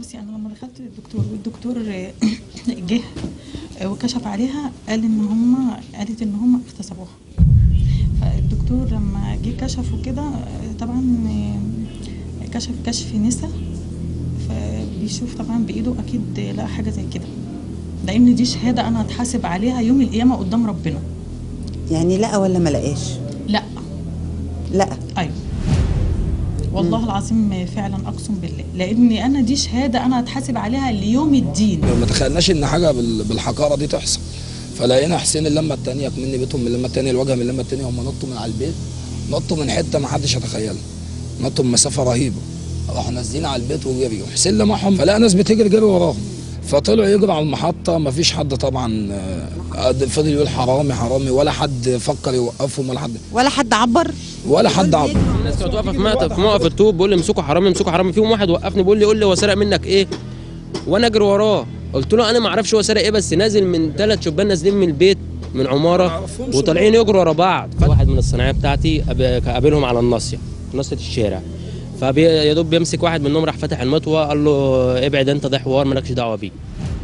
بصي انا لما دخلت للدكتور والدكتور جه وكشف عليها قالت ان هم اغتصبوها. فالدكتور لما جه كشف وكده طبعا كشف نسا، فبيشوف طبعا بايده اكيد لقى حاجه زي كده، لان دي شهاده انا هتحاسب عليها يوم القيامه قدام ربنا. يعني لقى ولا ما لقاش؟ لا لقى. ايوه والله العظيم فعلا اقسم بالله، لان انا دي شهاده انا هتحاسب عليها ليوم الدين. ما تخيلناش ان حاجه بالحقاره دي تحصل، فلقينا حسين اللمه الثانيه مني بيتهم، من اللمه الثانيه الواجهه، من اللمه الثانيه هم نطوا من على البيت، نطوا من حته ما حدش هيتخيلها، نطوا من مسافه رهيبه، راحوا نازلين على البيت وجريوا. حسين لمحهم فلقى ناس بتجري جري وراهم، فطلعوا يجروا على المحطه، ما فيش حد طبعا فضل يقول حرامي حرامي، ولا حد فكر يوقفهم، ولا حد عبر، ولا حد عبر. الناس كانت واقفه في موقف الطوب بيقول لي امسكوا حرامي امسكوا حرامي، فيهم واحد وقفني بيقول لي قول لي هو سرق منك ايه؟ وانا اجري وراه، قلت له انا ما اعرفش هو سرق ايه، بس نازل من 3 شبان نازلين من البيت من عماره وطالعين يجروا ورا بعض. واحد من الصناعيه بتاعتي قابلهم على ناصيه الشارع، فيا دوب بيمسك واحد منهم راح فاتح المطوه قال له ابعد انت، ده حوار مالكش دعوه بيه.